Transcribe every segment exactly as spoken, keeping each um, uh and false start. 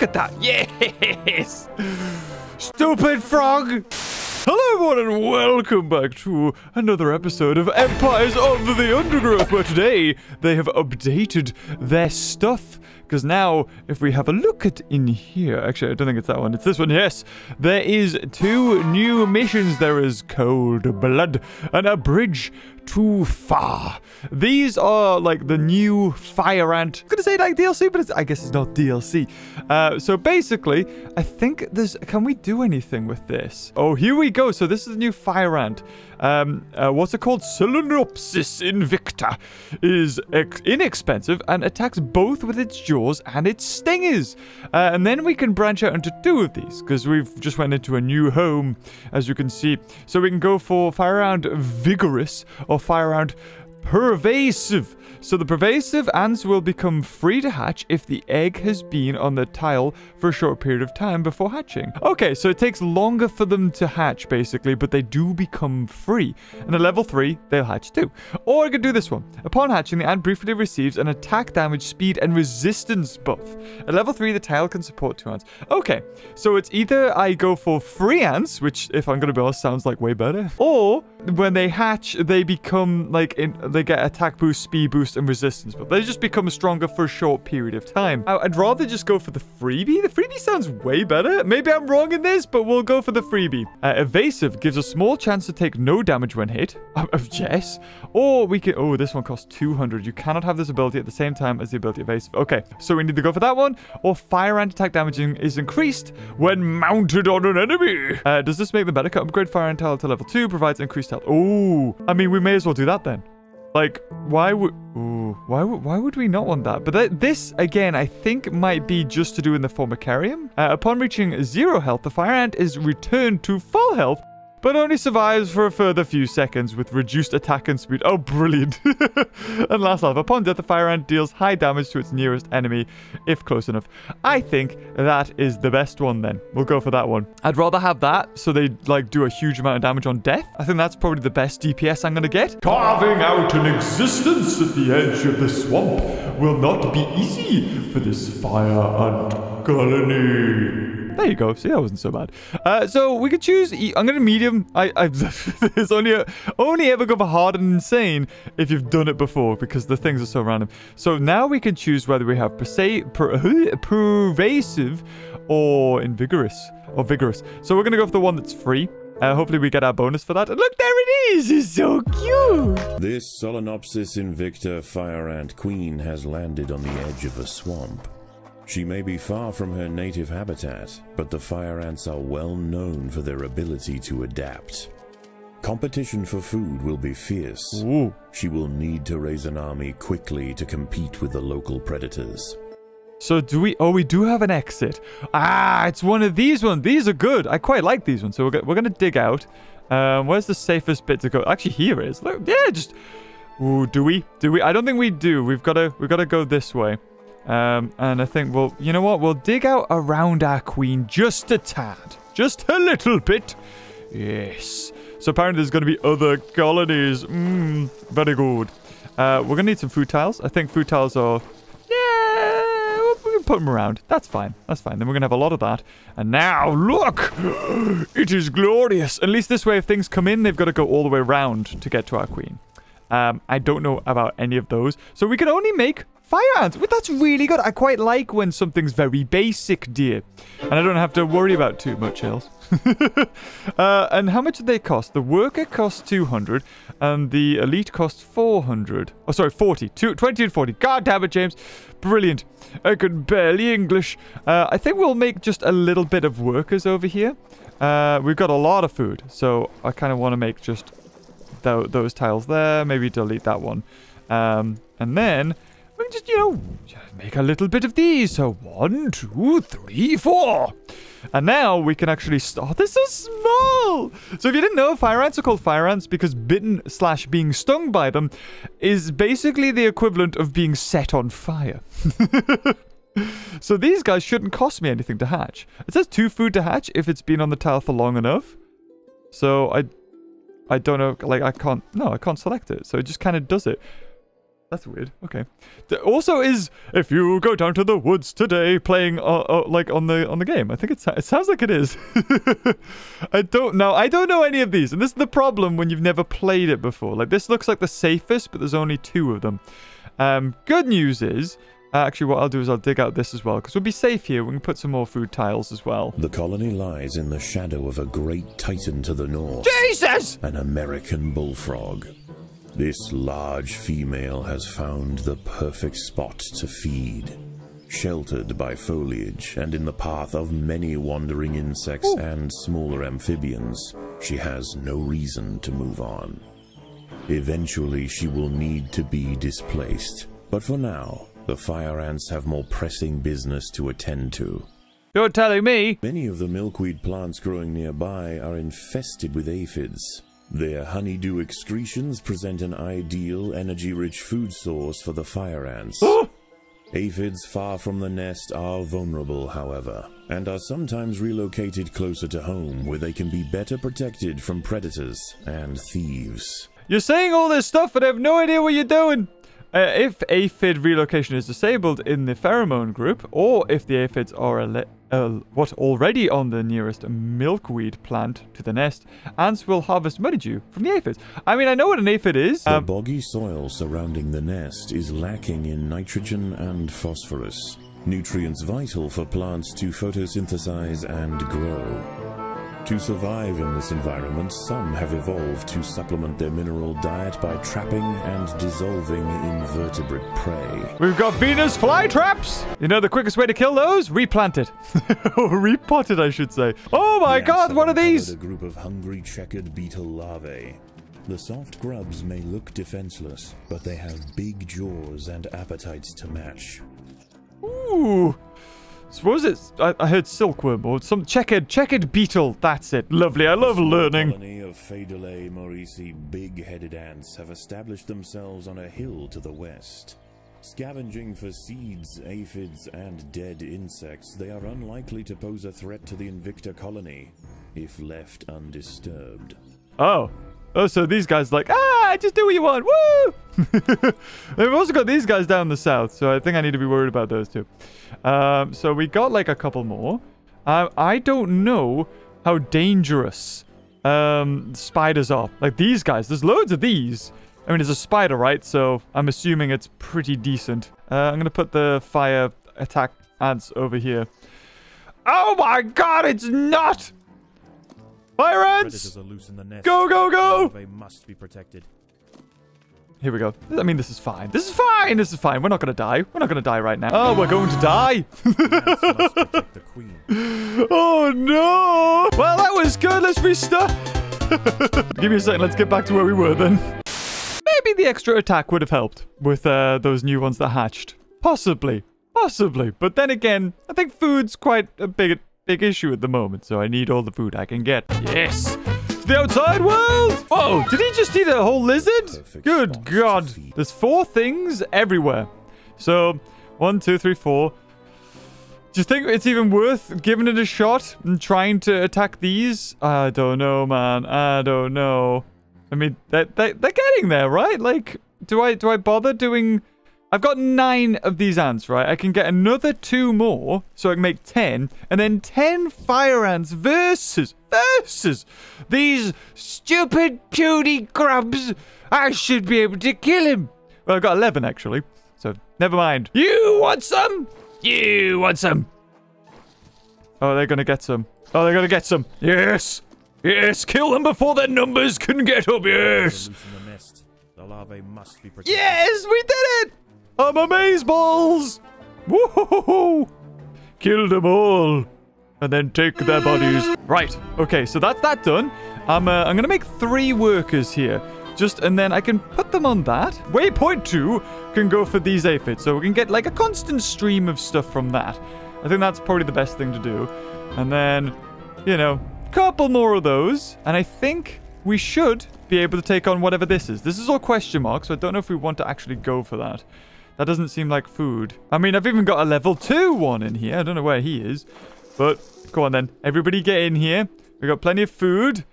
Look at that. Yes. Stupid frog. Hello everyone and welcome back to another episode of Empires of the Undergrowth, where today they have updated their stuff. Because now, if we have a look at in here, actually I don't think it's that one, it's this one, yes. There is two new missions. There is Cold Blood and A Bridge Too Far. These are like the new Fire Ant. I was gonna say like D L C, but it's, I guess it's not D L C. Uh, so basically, I think there's, can we do anything with this? Oh, here we go. So this is the new Fire Ant. Um, uh, what's it called? Solenopsis invicta is ex inexpensive and attacks both with its jaws and its stingers. Uh, and then we can branch out into two of these because we've just went into a new home, as you can see. So we can go for Fire Ant Vigorous or Fire Ant Pervasive. So the pervasive ants will become free to hatch if the egg has been on the tile for a short period of time before hatching. Okay, so it takes longer for them to hatch, basically, but they do become free. And at level three, they'll hatch too. Or I could do this one. Upon hatching, the ant briefly receives an attack, damage, speed, and resistance buff. At level three, the tile can support two ants. Okay, so it's either I go for free ants, which, if I'm going to be honest, sounds like way better. Or when they hatch, they become, like, in, they get attack boost, speed boost, and resistance, but they just become stronger for a short period of time. I'd rather just go for the freebie. The freebie sounds way better. Maybe I'm wrong in this, but we'll go for the freebie. Uh, evasive gives a small chance to take no damage when hit. Uh, yes. Or we can... Oh, this one costs two hundred. You cannot have this ability at the same time as the ability evasive. Okay, so we need to go for that one. Or fire ant attack damage is increased when mounted on an enemy. Uh, does this make them better? Can upgrade fire ant tile to level two. Provides increased health. Oh, I mean, we may as well do that then. Like, why would... Ooh, why would why would we not want that? But th this, again, I think might be just to do in the formicarium. Uh, upon reaching zero health, the fire ant is returned to full health, but only survives for a further few seconds with reduced attack and speed. Oh, brilliant. And last off, upon death, the fire ant deals high damage to its nearest enemy, if close enough. I think that is the best one then. We'll go for that one. I'd rather have that so they, like, do a huge amount of damage on death. I think that's probably the best D P S I'm going to get. Carving out an existence at the edge of the swamp will not be easy for this fire ant colony. There you go. See, that wasn't so bad. Uh, so we could choose... E I'm going to medium. I, I, there's only a, only ever go for hard and insane if you've done it before, because the things are so random. So now we can choose whether we have per per pervasive or invigorous or vigorous. So we're going to go for the one that's free. Uh, hopefully we get our bonus for that. And look, there it is. It's so cute. This Solenopsis invicta fire ant queen has landed on the edge of a swamp. She may be far from her native habitat, but the fire ants are well known for their ability to adapt. Competition for food will be fierce. Ooh. She will need to raise an army quickly to compete with the local predators. So do we... Oh, we do have an exit. Ah, it's one of these ones. These are good. I quite like these ones. So we're, go we're going to dig out. Um, where's the safest bit to go? Actually, here is. Look, yeah, just... Ooh, do we? Do we? I don't think we do. We've got to, we've got to go this way. Um, and I think we'll, you know what, we'll dig out around our queen just a tad. Just a little bit. Yes. So apparently there's going to be other colonies. Mmm, very good. Uh, we're going to need some food tiles. I think food tiles are, yeah, we can put them around. That's fine. That's fine. Then we're going to have a lot of that. And now, look, it is glorious. At least this way, if things come in, they've got to go all the way around to get to our queen. Um, I don't know about any of those. So we can only make... fire ants. Well, that's really good. I quite like when something's very basic, dear. And I don't have to worry about too much else. uh, and how much do they cost? The worker costs two hundred and the elite costs four hundred. Oh, sorry, forty. two, twenty and forty. God damn it, James. Brilliant. I could barely English. Uh, I think we'll make just a little bit of workers over here. Uh, we've got a lot of food. So I kind of want to make just th those tiles there. Maybe delete that one. Um, and then... we can just, you know, make a little bit of these. So one, two, three, four. And now we can actually start. This is small. So if you didn't know, fire ants are called fire ants because bitten slash being stung by them is basically the equivalent of being set on fire. So these guys shouldn't cost me anything to hatch. It says two food to hatch if it's been on the tile for long enough. So I, I don't know. Like I can't, no, I can't select it. So it just kind of does it. That's weird. Okay. There also is "If You Go Down to the Woods Today" playing uh, uh, like on the on the game. I think it's, it sounds like it is. I don't know. I don't know any of these, and this is the problem when you've never played it before. Like, this looks like the safest, but there's only two of them. Um, good news is, uh, actually, what I'll do is I'll dig out this as well, because we'll be safe here. We can put some more food tiles as well. The colony lies in the shadow of a great titan to the north. Jesus! An American bullfrog. This large female has found the perfect spot to feed, sheltered by foliage and in the path of many wandering insects. Ooh. And smaller amphibians. She has no reason to move on. Eventually she will need to be displaced, but for now the fire ants have more pressing business to attend to. You're telling me? Many of the milkweed plants growing nearby are infested with aphids. Their honeydew excretions present an ideal energy-rich food source for the fire ants. Aphids far from the nest are vulnerable, however, and are sometimes relocated closer to home where they can be better protected from predators and thieves. You're saying all this stuff, but I have no idea what you're doing. Uh, if aphid relocation is disabled in the pheromone group, or if the aphids are ele uh, what already on the nearest milkweed plant to the nest, ants will harvest honeydew from the aphids. I mean, I know what an aphid is. Um, the boggy soil surrounding the nest is lacking in nitrogen and phosphorus, nutrients vital for plants to photosynthesize and grow. To survive in this environment, some have evolved to supplement their mineral diet by trapping and dissolving invertebrate prey. We've got Venus flytraps! You know the quickest way to kill those? Replant it. Or repot it, I should say. Oh my god, what are these? A group of hungry checkered beetle larvae. The soft grubs may look defenseless, but they have big jaws and appetites to match. Ooh! Suppose it's, I, I heard silkworm or some checkered checkered beetle. That's it. Lovely. I love learning. A colony of Phaedalae Maurici big-headed ants have established themselves on a hill to the west. Scavenging for seeds, aphids, and dead insects, they are unlikely to pose a threat to the Invicta colony if left undisturbed. Oh. Oh, so these guys are like, ah, just do what you want. Woo! They've also got these guys down the south, so I think I need to be worried about those too. Um, so we got like a couple more. Uh, I don't know how dangerous um, spiders are. Like these guys, there's loads of these. I mean, it's a spider, right? So I'm assuming it's pretty decent. Uh, I'm going to put the fire attack ants over here. Oh my god, it's not... Fire ants! Go, go, go! They must be protected. Here we go. I mean, this is fine. This is fine! This is fine. We're not gonna die. We're not gonna die right now. Oh, we're going to die! Oh, no! Well, that was good. Let's restart. Give me a second. Let's get back to where we were then. Maybe the extra attack would have helped with uh, those new ones that hatched. Possibly. Possibly. But then again, I think food's quite a big... big issue at the moment, so I need all the food I can get. Yes! To the outside world! Whoa! Did he just eat a whole lizard? Perfect. Good god. There's four things everywhere. So, one, two, three, four. Do you think it's even worth giving it a shot and trying to attack these? I don't know, man. I don't know. I mean, they're, they're getting there, right? Like, do I, do I bother doing... I've got nine of these ants, right? I can get another two more, so I can make ten, and then ten fire ants versus, versus these stupid puny grubs. I should be able to kill him. Well, I've got eleven, actually, so never mind. You want some? You want some? Oh, they're going to get some. Oh, they're going to get some. Yes. Yes, kill them before their numbers can get up, yes. The larvae must be protected. Yes, we did it. I'm amazeballs! Woohoo! Kill them all, and then take their bodies. Right. Okay. So that's that done. I'm. Uh, I'm gonna make three workers here, just and then I can put them on that. Waypoint two can go for these aphids, so we can get like a constant stream of stuff from that. I think that's probably the best thing to do. And then, you know, a couple more of those, and I think we should be able to take on whatever this is. This is all question marks, so I don't know if we want to actually go for that. That doesn't seem like food. I mean, I've even got a level two one in here. I don't know where he is. But, go on then. Everybody get in here. We've got plenty of food.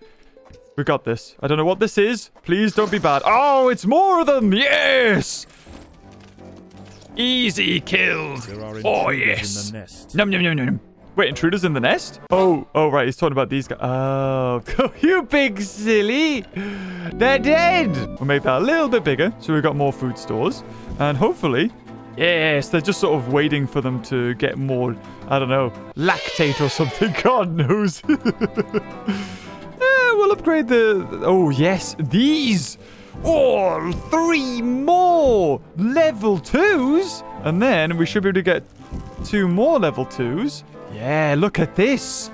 We got this. I don't know what this is. Please don't be bad. Oh, it's more of them. Yes! Easy killed. Oh yes. Nom nom nom nom. Wait, intruders in the nest? Oh, oh right, he's talking about these guys. Oh, you big silly. They're dead. We'll make that a little bit bigger so we've got more food stores. And hopefully, yes, they're just sort of waiting for them to get more, I don't know, lactate or something. God knows. eh, we'll upgrade the... Oh yes, these. Oh, three more level twos. And then we should be able to get two more level twos. Yeah, look at this.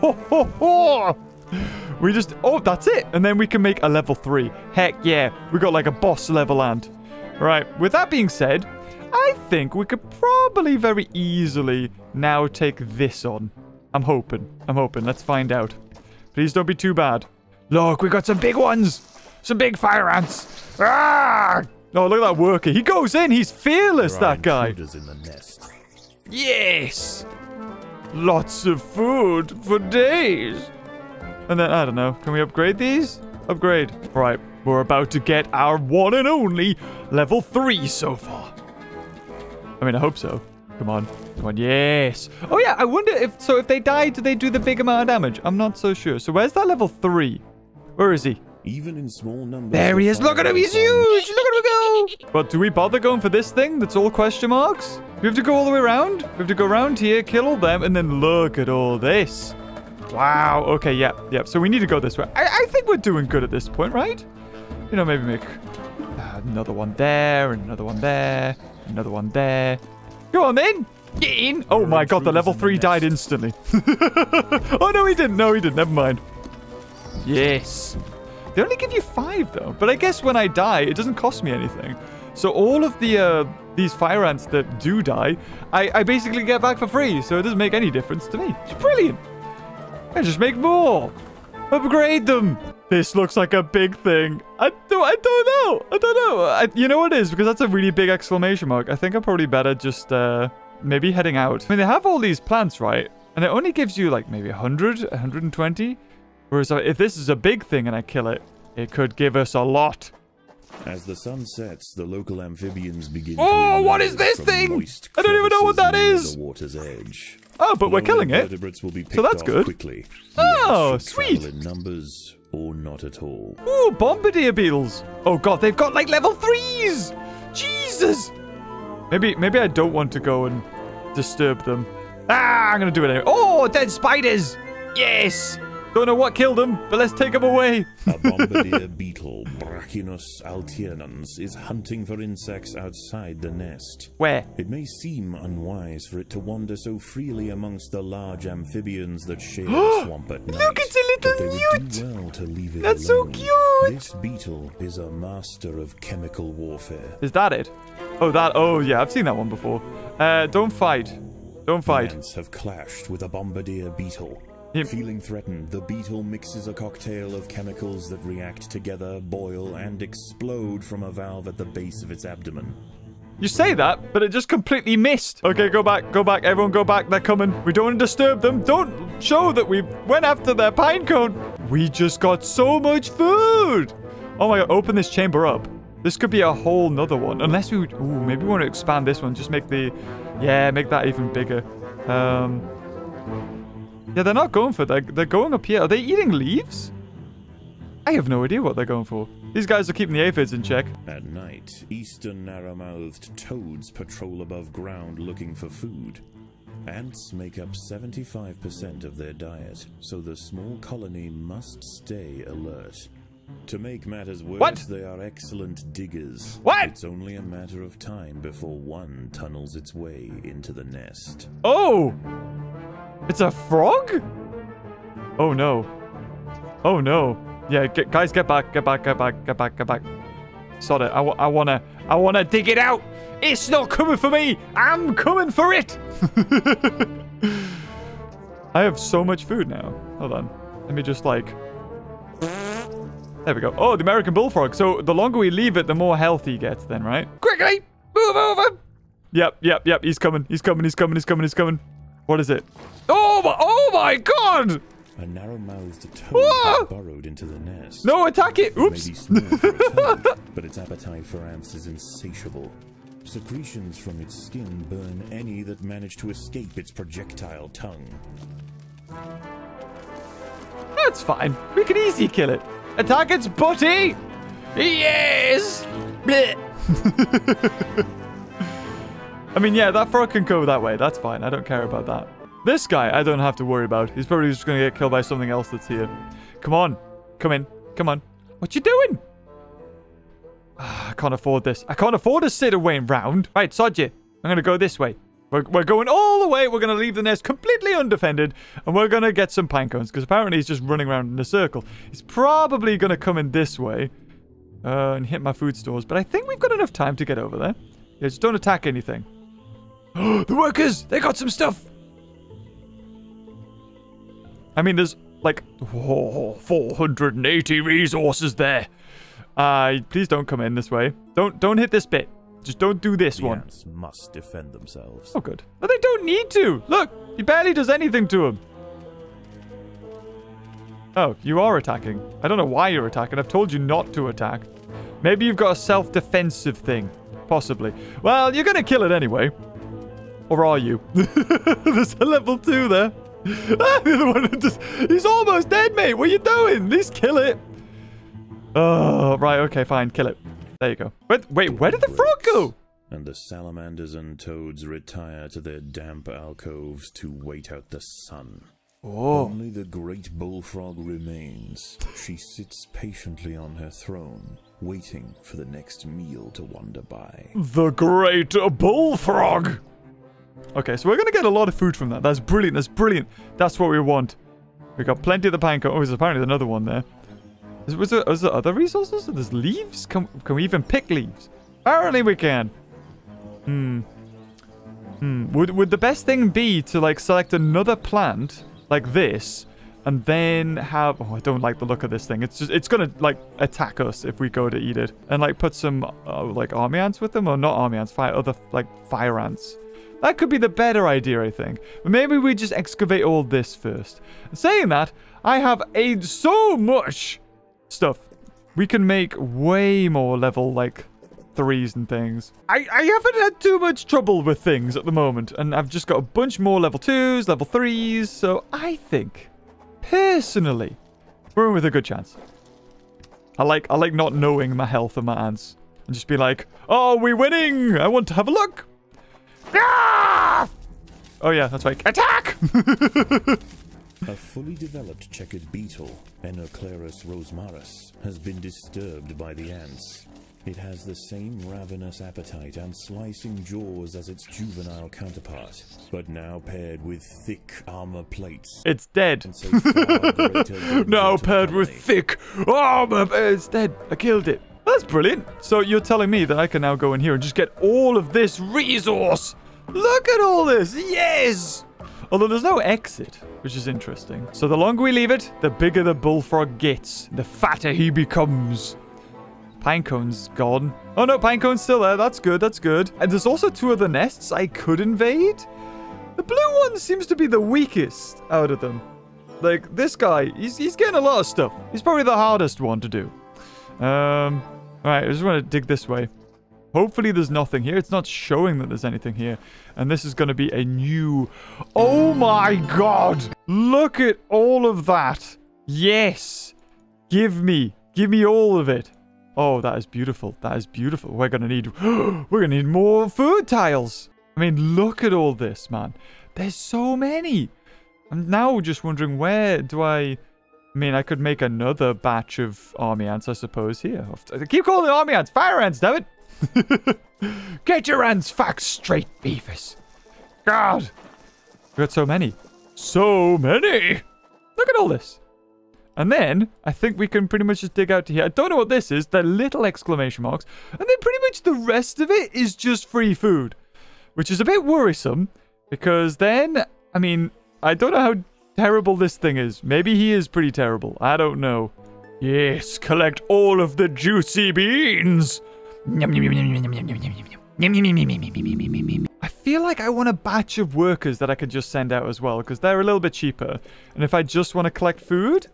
Ho, ho, ho. We just... Oh, that's it. And then we can make a level three. Heck yeah. We got like a boss level and... Right. With that being said, I think we could probably very easily now take this on. I'm hoping. I'm hoping. Let's find out. Please don't be too bad. Look, we got some big ones. Some big fire ants. Ah! Oh, look at that worker. He goes in. He's fearless, that guy. In the nest. Yes. Lots of food for days. And then, I don't know, can we upgrade these? Upgrade. Right, we're about to get our one and only level three so far. I mean, I hope so. Come on. Come on, yes. Oh, yeah, I wonder if... So if they die, do they do the big amount of damage? I'm not so sure. So where's that level three? Where is he? Even in small numbers... There he is. Look at him. He's huge. Look at him go. But do we bother going for this thing that's all question marks? We have to go all the way around? We have to go around here, kill all them, and then look at all this. Wow. Okay, yeah, yeah. So we need to go this way. I, I think we're doing good at this point, right? You know, maybe make uh, another one there, and another one there, another one there. Go on, then. Get in. Oh, my God. The level three died instantly. Oh, no, he didn't. No, he didn't. Never mind. Yes. They only give you five, though. But I guess when I die, it doesn't cost me anything. So all of the uh, these fire ants that do die, I, I basically get back for free. So it doesn't make any difference to me. It's brilliant. I just make more. Upgrade them. This looks like a big thing. I don't, I don't know. I don't know. I, you know what it is? Because that's a really big exclamation mark. I think I'm probably better just uh, maybe heading out. I mean, they have all these plants, right? And it only gives you like maybe a hundred, a hundred and twenty. Whereas if this is a big thing and I kill it, it could give us a lot. As the sun sets, the local amphibians begin to... Oh, what is this thing? I don't even know what that is. The water's edge. Oh, but we're killing it. So that's good. Quickly. Oh, sweet. In numbers or not at all. Ooh, bombardier beetles. Oh, God, they've got like level threes. Jesus. Maybe, maybe I don't want to go and disturb them. Ah, I'm going to do it anyway. Oh, dead spiders. Yes. Don't know what killed him, but let's take him away. A bombardier beetle, Brachinus altianus, is hunting for insects outside the nest. Where? It may seem unwise for it to wander so freely amongst the large amphibians that share the swamp at night. Look, it's a little newt! Well to leave it That's alone. So cute! This beetle is a master of chemical warfare. Is that it? Oh, that. Oh, yeah, I've seen that one before. Uh, don't fight. Don't fight. Ants have clashed with a bombardier beetle. Yep. Feeling threatened, the beetle mixes a cocktail of chemicals that react together, boil, and explode from a valve at the base of its abdomen. You say that, but it just completely missed. Okay, go back, go back, everyone go back, they're coming. We don't want to disturb them. Don't show that we went after their pine cone. We just got so much food. Oh my God, open this chamber up. This could be a whole nother one. Unless we would, ooh, maybe we want to expand this one. Just make the, yeah, make that even bigger. Um... Yeah, they're not going for that. They're going up here. Are they eating leaves? I have no idea what they're going for. These guys are keeping the aphids in check. At night, eastern narrow-mouthed toads patrol above ground looking for food. Ants make up seventy-five percent of their diet, so the small colony must stay alert. To make matters worse, what? They are excellent diggers. What? It's only a matter of time before one tunnels its way into the nest. Oh! It's a frog? Oh, no. Oh, no. Yeah, get, guys, get back, get back, get back, get back, get back. Sod it. I, I want to I wanna dig it out. It's not coming for me. I'm coming for it. I have so much food now. Hold on. Let me just, like... There we go. Oh, the American bullfrog. So the longer we leave it, the more healthy he gets then, right? Quickly, move over. Yep, yep, yep. He's coming. He's coming. He's coming. He's coming. He's coming. What is it? Oh my, oh my God! A narrow-mouthed toad burrowed into the nest. No, attack it! Oops! It may be small for a toad, but its appetite for ants is insatiable. Secretions from its skin burn any that manage to escape its projectile tongue. That's fine. We can easily kill it. Attack its booty! Yes! I mean, yeah, that frog can go that way. That's fine. I don't care about that. This guy, I don't have to worry about. He's probably just going to get killed by something else that's here. Come on. Come in. Come on. What you doing? I can't afford this. I can't afford to sit away and round. Right, sod you. I'm going to go this way. We're, we're going all the way. We're going to leave the nest completely undefended. And we're going to get some pine cones. Because apparently he's just running around in a circle. He's probably going to come in this way. Uh, and hit my food stores. But I think we've got enough time to get over there. Yeah, just don't attack anything. The workers! They got some stuff! I mean, there's like oh, four hundred eighty resources there. Uh, please don't come in this way. Don't don't hit this bit. Just don't do this the one. Ants must defend themselves. Oh, good. But they don't need to. Look, he barely does anything to him. Oh, you are attacking. I don't know why you're attacking. I've told you not to attack. Maybe you've got a self-defensive thing. Possibly. Well, you're going to kill it anyway. Or are you? There's a level two there. Ah, the other one just, he's almost dead, mate. What are you doing? At least kill it. Oh, right. Okay, fine. Kill it. There you go. Wait, wait where did the frog go? And the salamanders and toads retire to their damp alcoves to wait out the sun. Oh. Only the great bullfrog remains. She sits patiently on her throne, waiting for the next meal to wander by. The great bullfrog! Okay, so we're going to get a lot of food from that. That's brilliant. That's brilliant. That's what we want. We got plenty of the pine cone. Oh, there's apparently another one there. Is, was there, is there other resources? There's leaves? Can, can we even pick leaves? Apparently we can. Hmm. Hmm. Would, would the best thing be to, like, select another plant... like this, and then have... Oh, I don't like the look of this thing. It's just, it's gonna, like, attack us if we go to eat it. And, like, put some, uh, like, army ants with them? Or not army ants, fire, other, like, fire ants. That could be the better idea, I think. But maybe we just excavate all this first. Saying that, I have a so much stuff. We can make way more level, like, threes and things. I, I haven't had too much trouble with things at the moment, and I've just got a bunch more level twos, level threes, so I think, personally, we're in with a good chance. I like I like not knowing my health and my ants, and just be like, oh, we're winning! I want to have a look! Ah! Oh yeah, that's right. Attack! A fully developed checkered beetle, Enoclerus rosmarus, has been disturbed by the ants. It has the same ravenous appetite and slicing jaws as its juvenile counterpart, but now paired with thick armor plates. It's dead. Now paired with thick armor. It's dead. I killed it. That's brilliant. So you're telling me that I can now go in here and just get all of this resource. Look at all this. Yes. Although there's no exit, which is interesting. So the longer we leave it, the bigger the bullfrog gets, the fatter he becomes. Pinecone's gone. Oh no, Pinecone's still there. That's good, that's good. And there's also two other nests I could invade. The blue one seems to be the weakest out of them. Like, this guy, he's, he's getting a lot of stuff. He's probably the hardest one to do. Um, Alright, I just want to dig this way. Hopefully there's nothing here. It's not showing that there's anything here. And this is going to be a new... Oh my god! Look at all of that! Yes! Give me. Give me all of it. Oh, that is beautiful. That is beautiful. We're going to need... We're going to need more food tiles. I mean, look at all this, man. There's so many. I'm now just wondering, where do I... I mean, I could make another batch of army ants, I suppose, here. I keep calling them army ants. Fire ants, damn it. Get your ants facts straight, Beavis. God. We've got so many. So many. Look at all this. And then, I think we can pretty much just dig out to here. I don't know what this is. They're little exclamation marks. And then pretty much the rest of it is just free food. Which is a bit worrisome. Because then, I mean, I don't know how terrible this thing is. Maybe he is pretty terrible. I don't know. Yes, collect all of the juicy beans. I feel like I want a batch of workers that I could just send out as well. Because they're a little bit cheaper. And if I just want to collect food...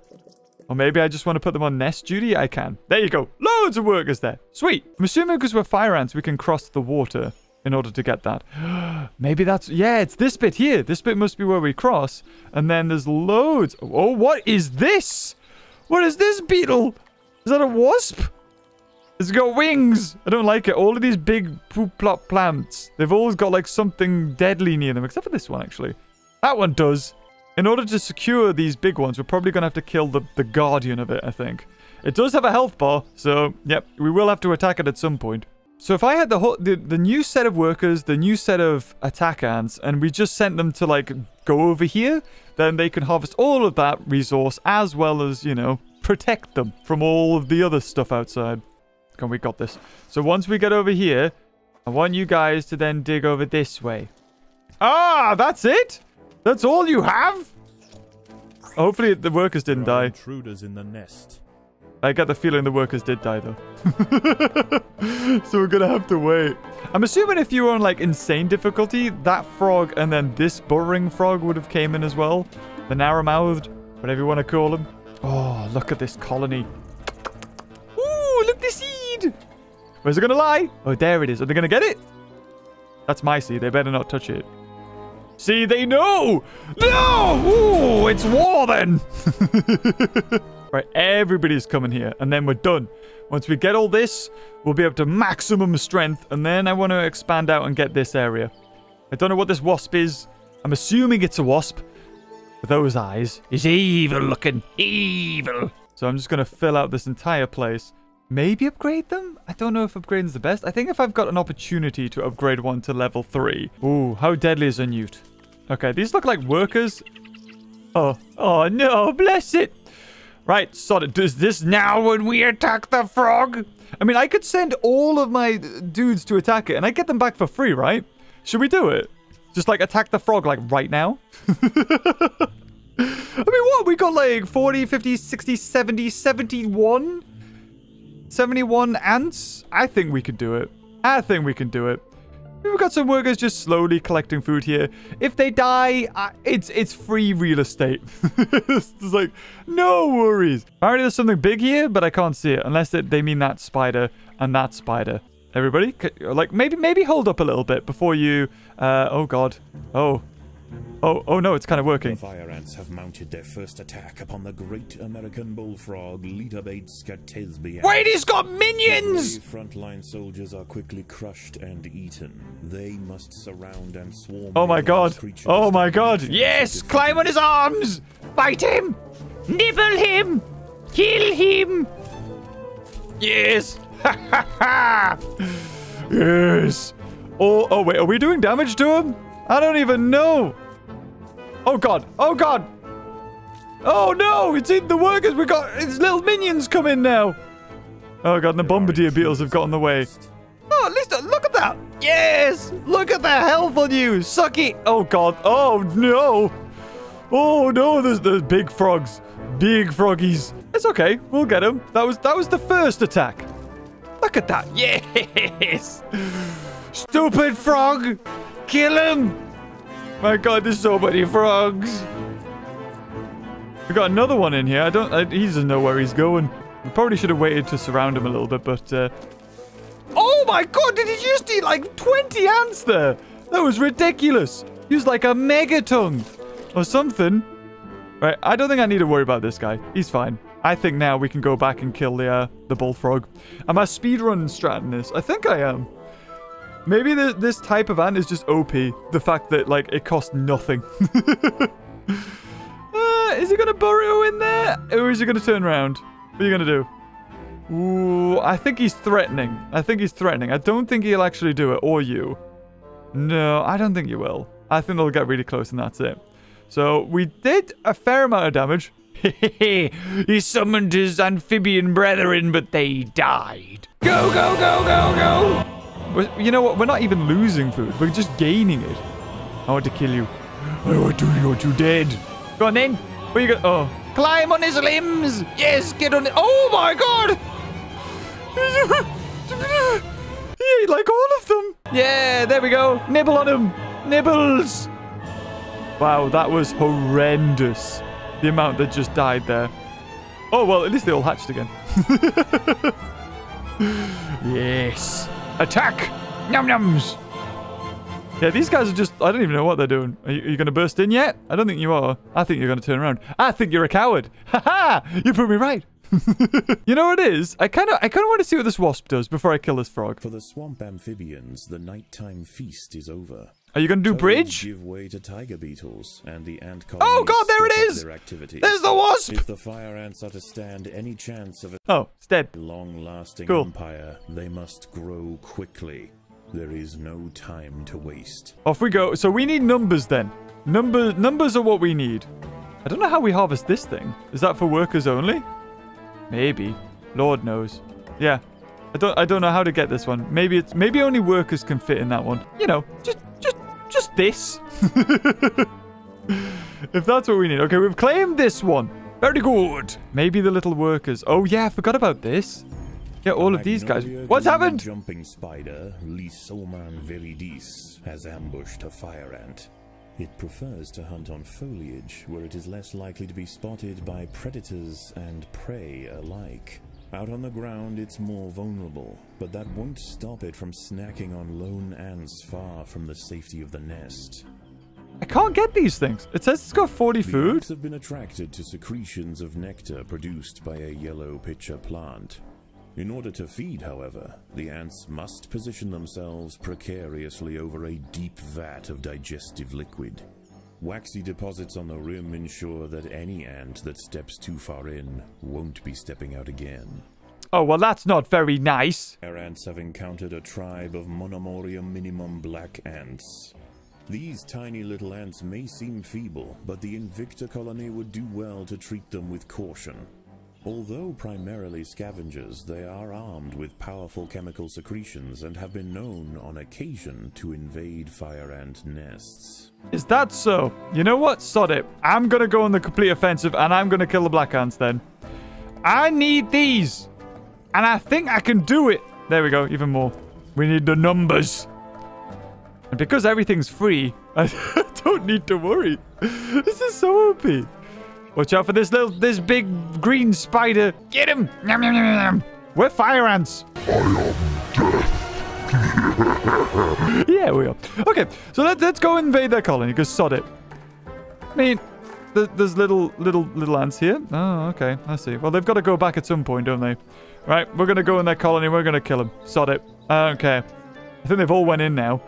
Or maybe I just want to put them on nest duty. I can. There you go. Loads of workers there. Sweet. I'm assuming because we're fire ants, we can cross the water in order to get that. Maybe that's... Yeah, it's this bit here. This bit must be where we cross. And then there's loads. Oh, what is this? What is this beetle? Is that a wasp? It's got wings. I don't like it. All of these big poop plot plants, they've always got like something deadly near them. Except for this one, actually. That one does. In order to secure these big ones, we're probably going to have to kill the, the guardian of it, I think. It does have a health bar, so, yep, we will have to attack it at some point. So if I had the whole, the, the new set of workers, the new set of attack ants, and we just sent them to, like, go over here, then they can harvest all of that resource as well as, you know, protect them from all of the other stuff outside. Come, we got this. So once we get over here, I want you guys to then dig over this way. Ah, that's it? That's all you have? Hopefully the workers didn't die. Intruders in the nest. I get the feeling the workers did die, though. So we're going to have to wait. I'm assuming if you were on, like, insane difficulty, that frog and then this burrowing frog would have came in as well. The narrow-mouthed, whatever you want to call them. Oh, look at this colony. Ooh, look at the seed. Where's it going to lie? Oh, there it is. Are they going to get it? That's my seed. They better not touch it. See, they know! No! Ooh, it's war then! Right, everybody's coming here, and then we're done. Once we get all this, we'll be up to maximum strength, and then I want to expand out and get this area. I don't know what this wasp is. I'm assuming it's a wasp. With those eyes. It's evil looking. Evil! So I'm just going to fill out this entire place. Maybe upgrade them? I don't know if upgrading's the best. I think if I've got an opportunity to upgrade one to level three. Ooh, how deadly is a newt? Okay, these look like workers. Oh, oh no, bless it. Right, sod it. Does this now when we attack the frog? I mean, I could send all of my dudes to attack it and I get them back for free, right? Should we do it? Just like attack the frog, like right now? I mean, what? We got like forty, fifty, sixty, seventy, seventy-one? seventy-one ants? I think we could do it. I think we can do it. We've got some workers just slowly collecting food here. If they die, I, it's it's free real estate. It's like, no worries. Alright, there's something big here, but I can't see it. Unless it, they mean that spider and that spider. Everybody, like, maybe maybe hold up a little bit before you... Uh, oh, God. Oh. Oh, oh no, it's kind of working. The fire ants have mounted their first attack upon the great American bullfrog, Leitabates Catizbia. Wait, he's got minions! The frontline soldiers are quickly crushed and eaten. They must surround and swarm. Oh my god. Oh my god. Yes! Climb on his arms! Bite him! Nibble him! Kill him! Yes! Ha ha ha! Yes! Oh, oh wait, are we doing damage to him? I don't even know. Oh, God. Oh, God. Oh, no. It's in the workers. We got... It's little minions come in now. Oh, God. And the bombardier beetles have got in the way. Oh, at least... Look at that. Yes. Look at the health on you. Suck it. Oh, God. Oh, no. Oh, no. There's, there's big frogs. Big froggies. It's okay. We'll get them. That was, that was the first attack. Look at that. Yes. Stupid frog. Kill him. My god, there's so many frogs. We got another one in here. I don't... I, he doesn't know where he's going. We probably should have waited to surround him a little bit, but... Uh... Oh my god, did he just eat like twenty ants there? That was ridiculous. He was like a megatongue or something. Right, I don't think I need to worry about this guy. He's fine. I think now we can go back and kill the, uh, the bullfrog. Am I speedrun stratting this? I think I am. Maybe the, this type of ant is just O P. The fact that, like, it costs nothing. uh, is he going to burrow in there? Or is he going to turn around? What are you going to do? Ooh, I think he's threatening. I think he's threatening. I don't think he'll actually do it. Or you. No, I don't think you will. I think they'll get really close and that's it. So, we did a fair amount of damage. He summoned his amphibian brethren, but they died. Go, go, go, go, go! You know what? We're not even losing food. We're just gaining it. I want to kill you. I want to. You're too dead. Go on then. Where you go? Oh, climb on his limbs. Yes, get on it. Oh my god! He ate like all of them. Yeah, there we go. Nibble on him. Nibbles. Wow, that was horrendous. The amount that just died there. Oh, well, at least they all hatched again. Yes. Attack! Num-nums! Yeah, these guys are just... I don't even know what they're doing. Are you, are you going to burst in yet? I don't think you are. I think you're going to turn around. I think you're a coward. Ha-ha! You put me right. You know what it is? I kind of I kind of want to see what this wasp does before I kill this frog. For the swamp amphibians, the nighttime feast is over. Are you going to do bridge? Give way to tiger beetles and the ant colonies. Oh god, there it is! There's the wasp! If the fire ants are to stand any chance of a oh, it's dead. long-lasting cool. empire, they must grow quickly. There is no time to waste. Off we go. So we need numbers then. Number, numbers are what we need. I don't know how we harvest this thing. Is that for workers only? Maybe. Lord knows. Yeah. I don't I don't know how to get this one. Maybe it's maybe only workers can fit in that one. You know, just just just this. If that's what we need. Okay, we've claimed this one. Very good. Maybe the little workers. Oh yeah, I forgot about this. Yeah, all of these guys. What's happened? Jumping spider, Lyssomanes viridis, has ambushed a fire ant. It prefers to hunt on foliage, where it is less likely to be spotted by predators and prey alike. Out on the ground, it's more vulnerable, but that won't stop it from snacking on lone ants far from the safety of the nest. I can't get these things. It says it's got forty food. The ants have been attracted to secretions of nectar produced by a yellow pitcher plant. In order to feed, however, the ants must position themselves precariously over a deep vat of digestive liquid. Waxy deposits on the rim ensure that any ant that steps too far in won't be stepping out again. Oh, well, that's not very nice. Our ants have encountered a tribe of Monomorium minimum black ants. These tiny little ants may seem feeble, but the Invicta colony would do well to treat them with caution. Although primarily scavengers, they are armed with powerful chemical secretions and have been known on occasion to invade fire ant nests. Is that so? You know what? Sod it. I'm going to go on the complete offensive and I'm going to kill the black ants then. I need these. And I think I can do it. There we go. Even more. We need the numbers. And because everything's free, I don't need to worry. This is so O P. Watch out for this little, this big green spider. Get him! Nom, nom, nom, nom. We're fire ants. I am death. Yeah, we are. Okay, so let's let's go invade their colony. Because sod it. I mean, th there's little little little ants here. Oh, okay, I see. Well, they've got to go back at some point, don't they? Right, we're gonna go in their colony. We're gonna kill them. Sod it. I don't care. I think they've all went in now.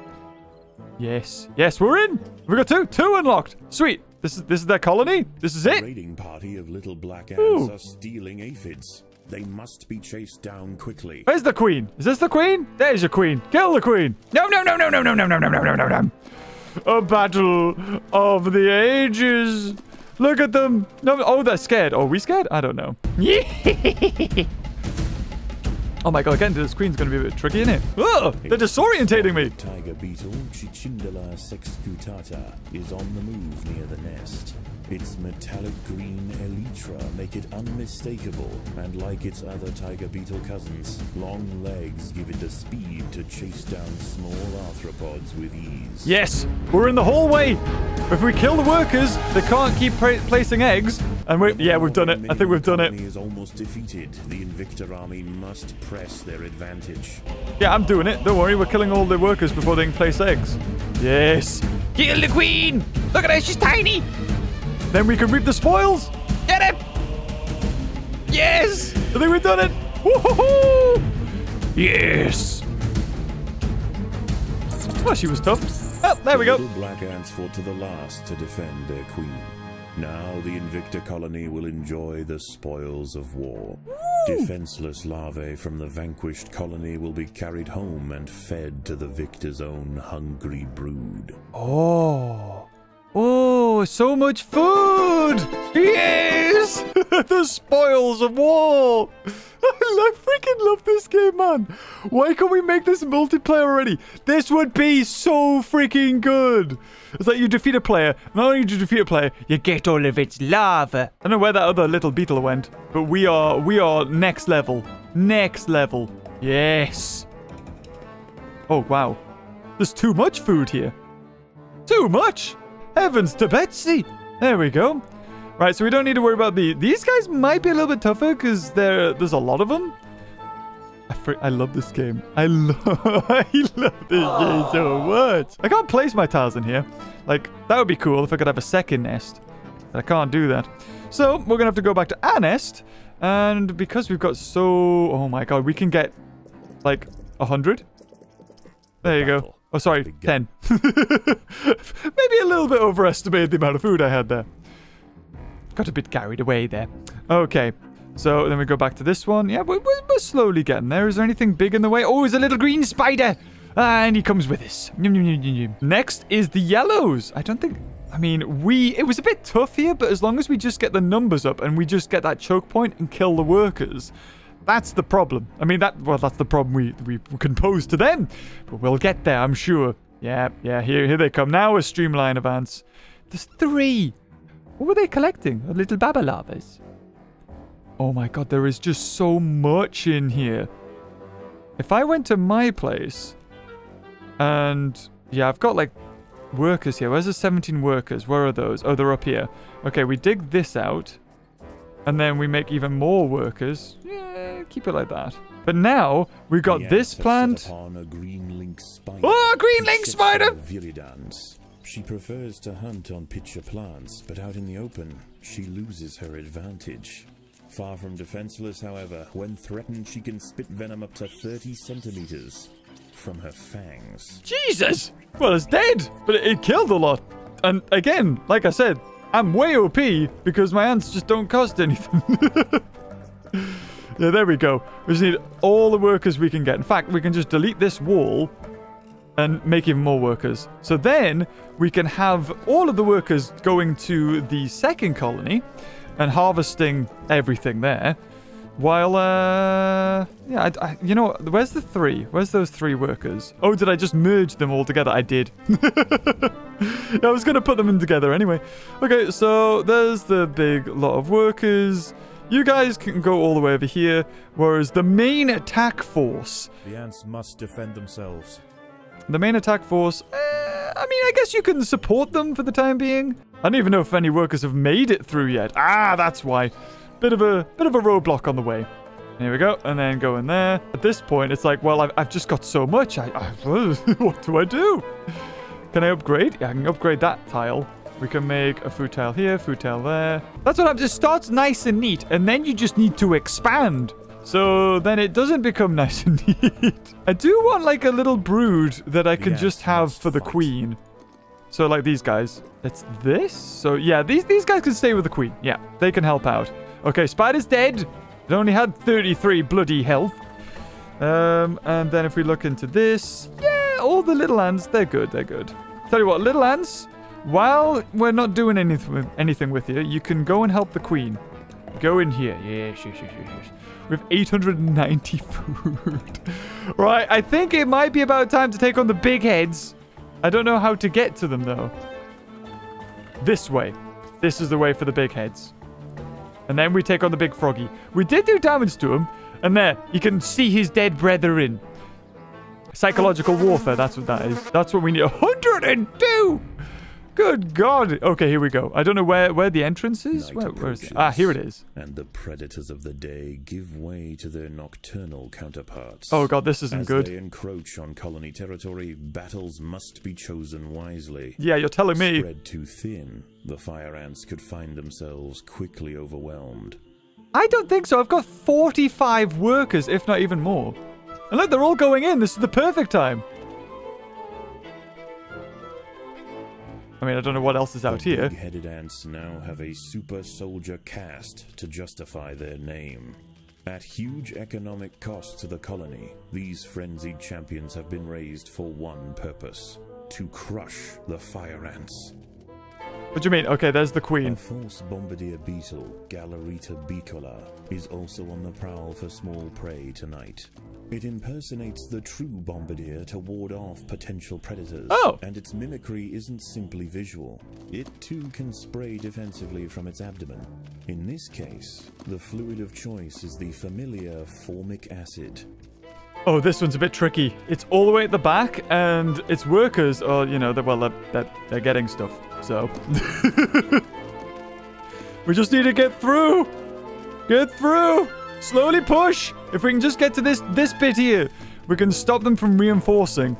Yes, yes, we're in. We got two, two unlocked. Sweet. This is this is their colony? This is it? A raiding party of little black ants Ooh. are stealing aphids. They must be chased down quickly. Where's the queen? Is this the queen? There's your queen. Kill the queen. No, no, no, no, no, no, no, no, no, no, no, no. A battle of the ages. Look at them. No, oh, they're scared. Are we scared? I don't know. Oh my god, again, this screen's going to be a bit tricky, isn't it? Oh, they're disorientating me! Tiger beetle, Cicindela sexcutata, is on the move near the nest. Its metallic green elytra make it unmistakable, and like its other tiger beetle cousins, long legs give it the speed to chase down small arthropods with ease. Yes! We're in the hallway! If we kill the workers, they can't keep placing eggs. And we yeah, we've done it. I think we've done it. Is almost defeated. The Invicta army must press their advantage. Yeah, I'm doing it. Don't worry, we're killing all the workers before they can place eggs. Yes. Kill the queen! Look at her, she's tiny! Then we can reap the spoils! Get it! Yes! I think we've done it! Woohoo! Yes! Well, she was tough. Oh, there we go. The little black ants fought to the last to defend their queen. Now the Invicta colony will enjoy the spoils of war. Woo! Defenseless larvae from the vanquished colony will be carried home and fed to the victor's own hungry brood. Oh, oh, so much food! Yes, the spoils of war. I freaking love this game, man. Why can't we make this multiplayer already? This would be so freaking good. It's like you defeat a player. Not only do you defeat a player, you get all of its larvae. I don't know where that other little beetle went, but we are we are next level. Next level. Yes. Oh, wow. There's too much food here. Too much? Heavens to Betsy. There we go. Right, so we don't need to worry about the... These guys might be a little bit tougher because there's a lot of them. I, fr I love this game. I, lo I love this game so much. I can't place my tiles in here. Like, that would be cool if I could have a second nest. But I can't do that. So, we're going to have to go back to our nest. And because we've got so... Oh my god, we can get, like, a hundred. There you go. Oh, sorry, ten. Maybe a little bit overestimated the amount of food I had there. Got a bit carried away there. Okay, so then we go back to this one. Yeah, we're, we're slowly getting there. Is there anything big in the way? Oh, there's a little green spider! And he comes with us. Next is the yellows. I don't think... I mean, we... It was a bit tough here, but as long as we just get the numbers up and we just get that choke point and kill the workers... That's the problem. I mean, that... Well, that's the problem we, we can pose to them. But we'll get there, I'm sure. Yeah, yeah, here here they come. Now a streamline of ants. There's three. What were they collecting? A little babalabas. Oh my god, there is just so much in here. If I went to my place... And... Yeah, I've got, like, workers here. Where's the seventeen workers? Where are those? Oh, they're up here. Okay, we dig this out. And then we make even more workers. Yeah. Keep it like that. But now we've got the this plant. A green lynx spider. Oh, a green lynx spider! Viridans. She prefers to hunt on pitcher plants, but out in the open, she loses her advantage. Far from defenseless, however, when threatened, she can spit venom up to thirty centimeters from her fangs. Jesus! Well, it's dead, but it, it killed a lot. And again, like I said, I'm way O P because my ants just don't cost anything. Yeah, there we go. We just need all the workers we can get. In fact, we can just delete this wall and make even more workers. So then we can have all of the workers going to the second colony and harvesting everything there. While, uh... yeah, I, I, you know, where's the three? Where's those three workers? Oh, did I just merge them all together? I did. I was going to put them in together anyway. Okay, so there's the big lot of workers. You guys can go all the way over here, whereas the main attack force... The ants must defend themselves. The main attack force... Uh, I mean, I guess you can support them for the time being. I don't even know if any workers have made it through yet. Ah, that's why. Bit of a bit of a roadblock on the way. Here we go, and then go in there. At this point, it's like, well, I've, I've just got so much. I, I what do I do? Can I upgrade? Yeah, I can upgrade that tile. We can make a food tile here, food tile there. That's what I'm just starts nice and neat, and then you just need to expand. So then it doesn't become nice and neat. I do want like a little brood that I can yes, just have for the queen. So like these guys. It's this? So yeah, these, these guys can stay with the queen. Yeah, they can help out. Okay, spider's dead. It only had thirty-three bloody health. Um, and then if we look into this, yeah, all the little ants, they're good, they're good. Tell you what, little ants... While we're not doing anything anything with you, you can go and help the queen. Go in here. Yes, yes, yes, yes. We have eight hundred ninety food. Right, I think it might be about time to take on the big heads. I don't know how to get to them, though. This way. This is the way for the big heads. And then we take on the big froggy. We did do damage to him. And there, you can see his dead brethren. Psychological warfare, that's what that is. That's what we need. one hundred two! Good God! Okay, here we go. I don't know where, where the entrance is. Where, where is it? Ah, here it is. And the predators of the day give way to their nocturnal counterparts. Oh God, this isn't good. As they encroach on colony territory, battles must be chosen wisely. Yeah, you're telling me. Spread too thin, the fire ants could find themselves quickly overwhelmed. I don't think so. I've got forty-five workers, if not even more. And look, they're all going in. This is the perfect time. I mean, I don't know what else is out here. The big-headed ants now have a super soldier caste to justify their name. At huge economic cost to the colony, these frenzied champions have been raised for one purpose: to crush the fire ants. What do you mean? Okay, there's the queen. A false bombardier beetle, Galerita bicolor, is also on the prowl for small prey tonight. It impersonates the true bombardier to ward off potential predators. Oh! And its mimicry isn't simply visual. It too can spray defensively from its abdomen. In this case, the fluid of choice is the familiar formic acid. Oh, this one's a bit tricky. It's all the way at the back, and its workers are, you know, they're, well, they're, they're, they're getting stuff, so... We just need to get through. Get through. Slowly push. If we can just get to this this bit here, we can stop them from reinforcing.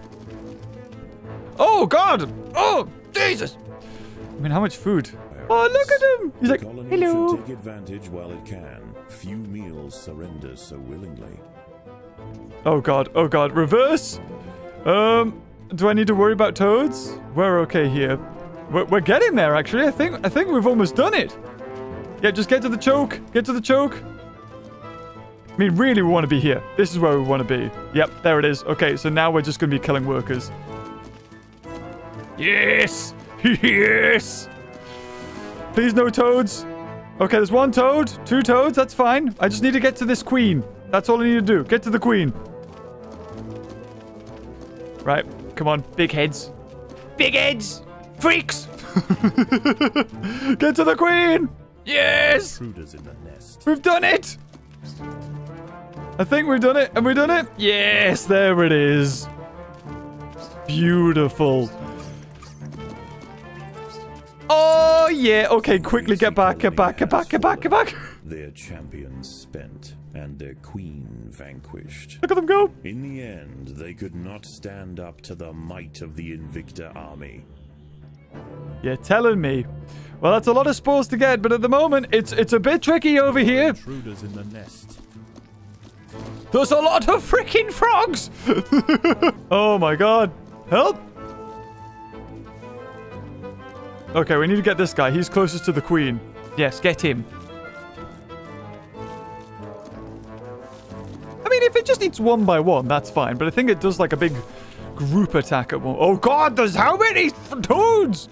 Oh, God. Oh, Jesus. I mean, how much food? Oh, look at him. He's like, hello. Take advantage while it can. Few meals surrender so willingly. Oh, God. Oh, God. Reverse. Um, do I need to worry about toads? We're okay here. We're, we're getting there, actually. I think I think we've almost done it. Yeah, just get to the choke. Get to the choke. I mean, really, we want to be here. This is where we want to be. Yep, there it is. Okay, so now we're just going to be killing workers. Yes! Yes! Please, no toads. Okay, there's one toad. Two toads. That's fine. I just need to get to this queen. That's all I need to do. Get to the queen. Right. Come on. Big heads. Big heads! Freaks! Get to the queen! Yes! Intruders in the nest. We've done it! I think we've done it. Have we done it? Yes! There it is. Beautiful. Oh, yeah. Okay, quickly get back, get back, get back, get back, get back. Their champions spent and their queen vanquished. Look at them go. In the end, they could not stand up to the might of the Invicta army. You're telling me. Well, that's a lot of spores to get, but at the moment, it's it's a bit tricky over here. Intruders in the nest. There's a lot of freaking frogs. Oh, my God. Help. Okay, we need to get this guy. He's closest to the queen. Yes, get him. I mean, if it just eats one by one, that's fine. But I think it does like a big group attack at one. Oh, God, there's how many toads?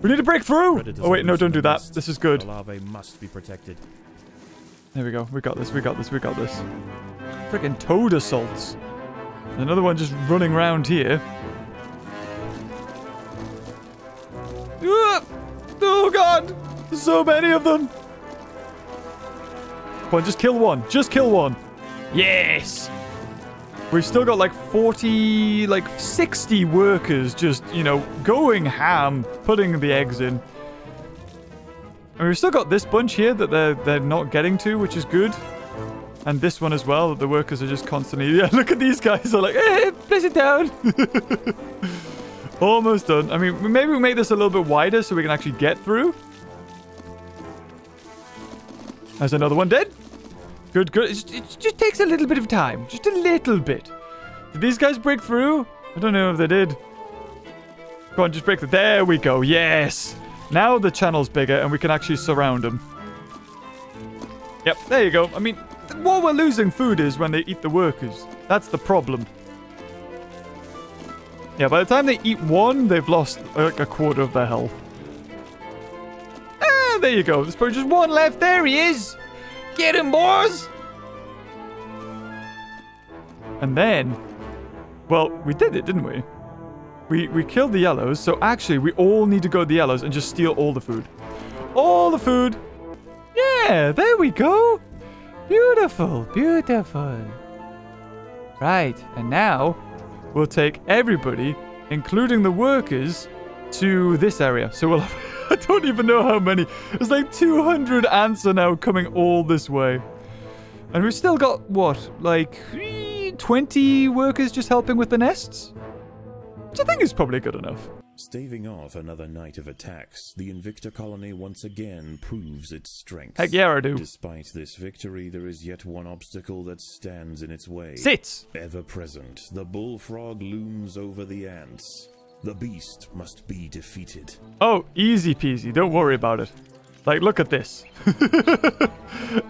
We need to break through. Oh, wait, no, don't do that. This is good. The larvae must be protected. There we go. We got this. We got this. We got this. Freaking toad assaults. Another one just running around here. Oh, God! There's so many of them! Come on, just kill one. Just kill one. Yes! We've still got like forty, like sixty workers just, you know, going ham, putting the eggs in. And we've still got this bunch here that they're, they're not getting to, which is good. And this one as well, that the workers are just constantly... Yeah, look at these guys. They're like, eh, place it down. Almost done. I mean, maybe we make this a little bit wider so we can actually get through. There's another one dead. Good, good. It just, it just takes a little bit of time. Just a little bit. Did these guys break through? I don't know if they did. Go on, just break through. There we go. Yes. Now the channel's bigger and we can actually surround them. Yep, there you go. I mean, what we're losing food is when they eat the workers. That's the problem. Yeah, by the time they eat one, they've lost like a quarter of their health. Ah, there you go. There's probably just one left. There he is. Get him, boys. And then, well, we did it, didn't we? We we killed the yellows. So actually, we all need to go to the yellows and just steal all the food. All the food. Yeah, there we go. Beautiful, beautiful. Right, and now... we'll take everybody, including the workers, to this area. So we'll have... I don't even know how many. It's like two hundred ants are now coming all this way. And we've still got, what, like twenty workers just helping with the nests? Which I think is probably good enough. Staving off another night of attacks, the Invicta colony once again proves its strength. Heck yeah, I do. Despite this victory, there is yet one obstacle that stands in its way. Sit! Ever present, the bullfrog looms over the ants. The beast must be defeated. Oh, easy peasy. Don't worry about it. Like, look at this.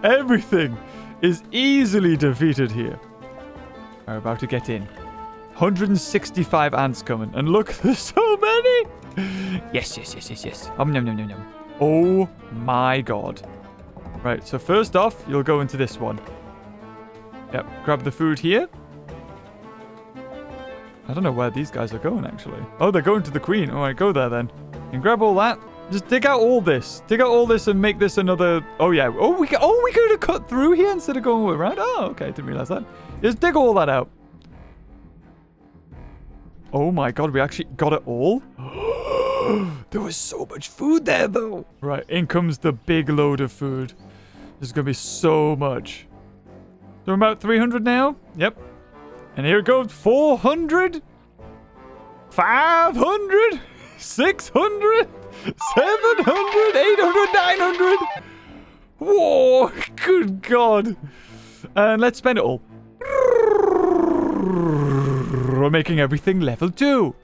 Everything is easily defeated here. We're about to get in. one hundred sixty-five ants coming. And look, there's so many. Yes, yes, yes, yes, yes. Um, nom, nom, nom, nom. Oh, my God. Right, so first off, you'll go into this one. Yep, grab the food here. I don't know where these guys are going, actually. Oh, they're going to the queen. All right, go there, then. And grab all that. Just dig out all this. Dig out all this and make this another... Oh, yeah. Oh, we, oh, we could have cut through here instead of going around. Oh, okay. Didn't realize that. Just dig all that out. Oh my God, we actually got it all? There was so much food there, though. Right, in comes the big load of food. There's going to be so much. There are about three hundred now. Yep. And here it goes. four hundred. five hundred. six hundred. seven hundred. eight hundred. nine hundred. Whoa. Good God. And let's spend it all. We're making everything level two.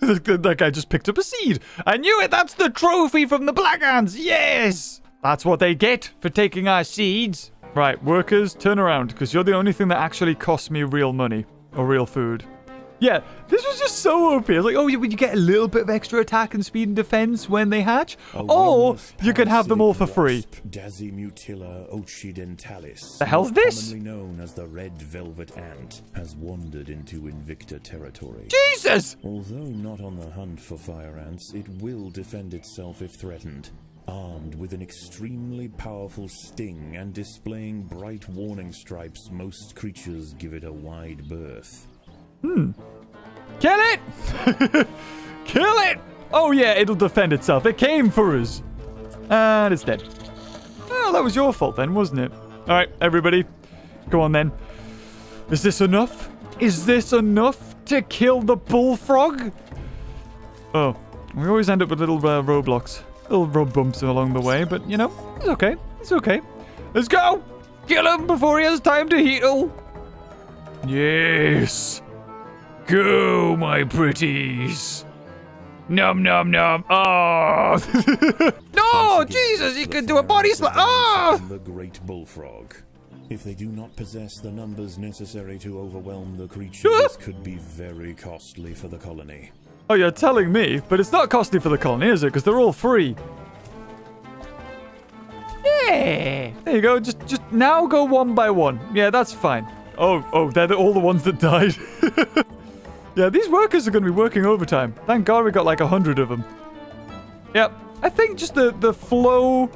That guy just picked up a seed. I knew it. That's the trophy from the Black Ants. Yes. That's what they get for taking our seeds. Right, workers, turn around, because you're the only thing that actually costs me real money or real food. Yeah, this was just so O P. Like, oh, would you get a little bit of extra attack and speed and defense when they hatch? Or you can have them all for free. Dasymutilla occidentalis, the hell's this? Commonly known as the red velvet ant, has wandered into Invicta territory. Jesus! Although not on the hunt for fire ants, it will defend itself if threatened. Armed with an extremely powerful sting and displaying bright warning stripes, most creatures give it a wide berth. Hmm. Kill it! Kill it! Oh yeah, it'll defend itself. It came for us. And it's dead. Well, that was your fault then, wasn't it? Alright, everybody. Go on then. Is this enough? Is this enough to kill the bullfrog? Oh. We always end up with little uh, roadblocks. Little road bumps along the way, but you know, it's okay. It's okay. Let's go! Kill him before he has time to heal! Yes! Go, my pretties! Nom nom nom! Oh! No! Jesus! You can do a body slam! Oh! The great bullfrog. If they do not possess the numbers necessary to overwhelm the creature, this could be very costly for the colony. Oh, you're telling me, but it's not costly for the colony, is it? Because they're all free. Yeah. There you go. Just, just now go one by one. Yeah, that's fine. Oh, oh, they're the, all the ones that died. Yeah, these workers are going to be working overtime. Thank God we got like a hundred of them. Yep. I think just the, the flow,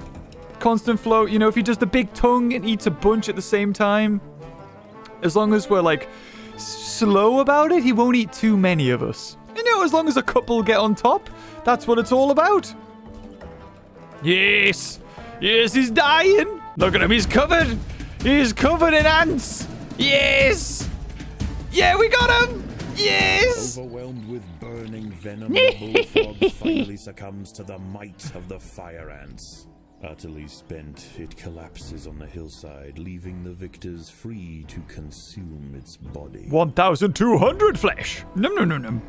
constant flow, you know, if he does the big tongue and eats a bunch at the same time, as long as we're like slow about it, he won't eat too many of us. You know, as long as a couple get on top, that's what it's all about. Yes. Yes, he's dying. Look at him. He's covered. He's covered in ants. Yes! Yeah, we got him! Yes! Overwhelmed with burning venom, the bullfrog finally succumbs to the might of the fire ants. Utterly spent, it collapses on the hillside, leaving the victors free to consume its body. one thousand two hundred flesh! Nom nom nom nom.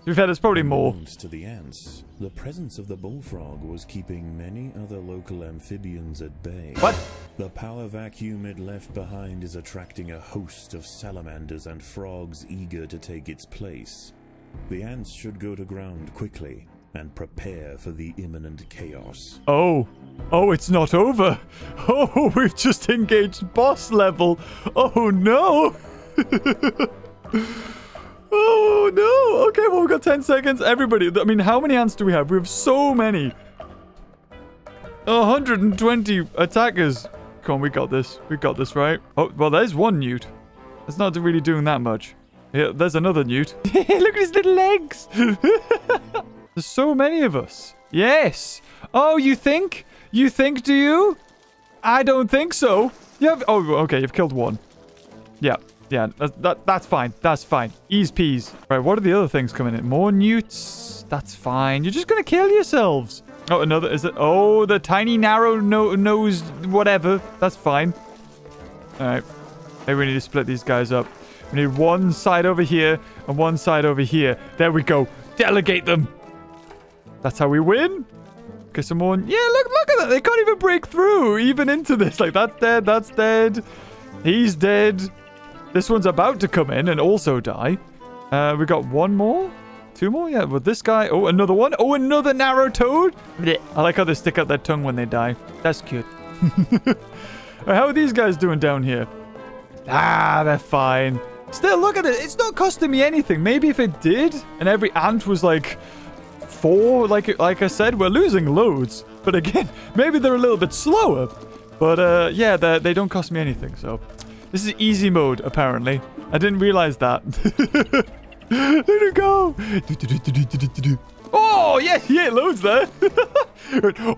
To be fair, there's probably more. To the ants, the presence of the bullfrog was keeping many other local amphibians at bay. What? The power vacuum it left behind is attracting a host of salamanders and frogs eager to take its place. The ants should go to ground quickly and prepare for the imminent chaos. Oh. Oh, it's not over. Oh, we've just engaged boss level. Oh, no. Oh, no. Okay, well, we've got ten seconds. Everybody, I mean, how many ants do we have? We have so many. one hundred twenty attackers. Come on, we got this. We got this, right? Oh, well, there's one newt. It's not really doing that much. Yeah, there's another newt. Look at his little legs. There's so many of us. Yes. Oh, you think? You think, do you? I don't think so. You have, oh, okay, you've killed one. Yeah. Yeah, that, that, that's fine. That's fine. Ease peas. Right, what are the other things coming in? More newts. That's fine. You're just going to kill yourselves. Oh, another. Is it? Oh, the tiny narrow no nose whatever. That's fine. All right. Maybe we need to split these guys up. We need one side over here and one side over here. There we go. Delegate them. That's how we win. Okay, some more. Yeah, look, look at that. They can't even break through even into this. Like, that's dead. That's dead. He's dead. This one's about to come in and also die. Uh, we got one more? Two more? Yeah, with this guy. Oh, another one. Oh, another narrow toad. I like how they stick out their tongue when they die. That's cute. How are these guys doing down here? Ah, they're fine. Still, look at it. It's not costing me anything. Maybe if it did, and every ant was like four, like, like I said, we're losing loads. But again, maybe they're a little bit slower. But uh, yeah, they don't cost me anything, so... This is easy mode, apparently. I didn't realize that. There you go. Oh, yeah, yeah, loads there.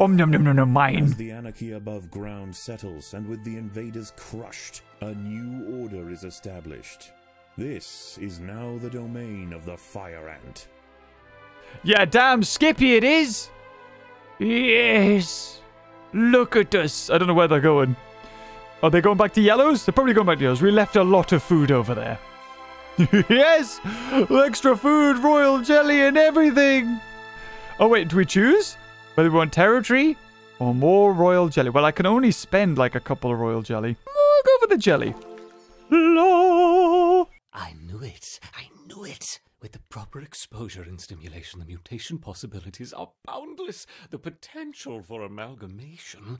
Om nom nom nom nom, mine. As the anarchy above ground settles and with the invaders crushed, a new order is established. This is now the domain of the Fire Ant. Yeah, damn Skippy it is. Yes. Look at us. I don't know where they're going. Are they going back to yellows? They're probably going back to yellows. We left a lot of food over there. Yes! Extra food, royal jelly, and everything! Oh, wait, do we choose whether we want territory or more royal jelly? Well, I can only spend, like, a couple of royal jelly. I'll go for the jelly. Hello! I knew it. I knew it. With the proper exposure and stimulation, the mutation possibilities are boundless. The potential for amalgamation...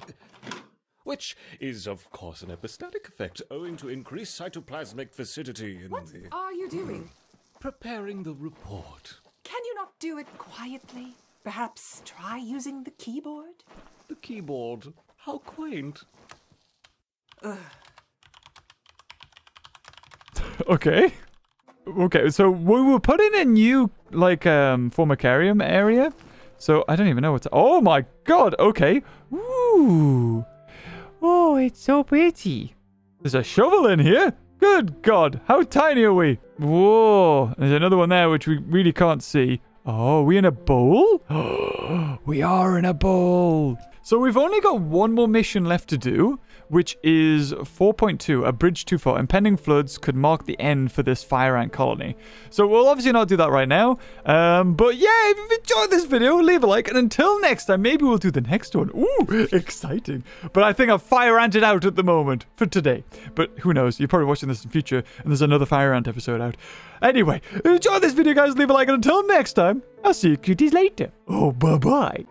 which is, of course, an epistatic effect owing to increased cytoplasmic viscidity in what the... What are you doing? Preparing the report. Can you not do it quietly? Perhaps try using the keyboard? The keyboard? How quaint. Ugh. Okay. Okay, so we were put in a new, like, um, formicarium area. So I don't even know what to... Oh my god! Okay. Ooh... Oh, it's so pretty. There's a shovel in here. Good God. How tiny are we? Whoa. There's another one there, which we really can't see. Oh, are we in a bowl? We are in a bowl. So we've only got one more mission left to do, which is four point two, a bridge too far. Impending floods could mark the end for this Fire Ant colony. So we'll obviously not do that right now. Um, but yeah, if you've enjoyed this video, leave a like. And until next time, maybe we'll do the next one. Ooh, exciting. But I think I've Fire Anted out at the moment for today. But who knows? You're probably watching this in the future and there's another Fire Ant episode out. Anyway, enjoy this video, guys. Leave a like. And until next time, I'll see you cuties later. Oh, bye-bye.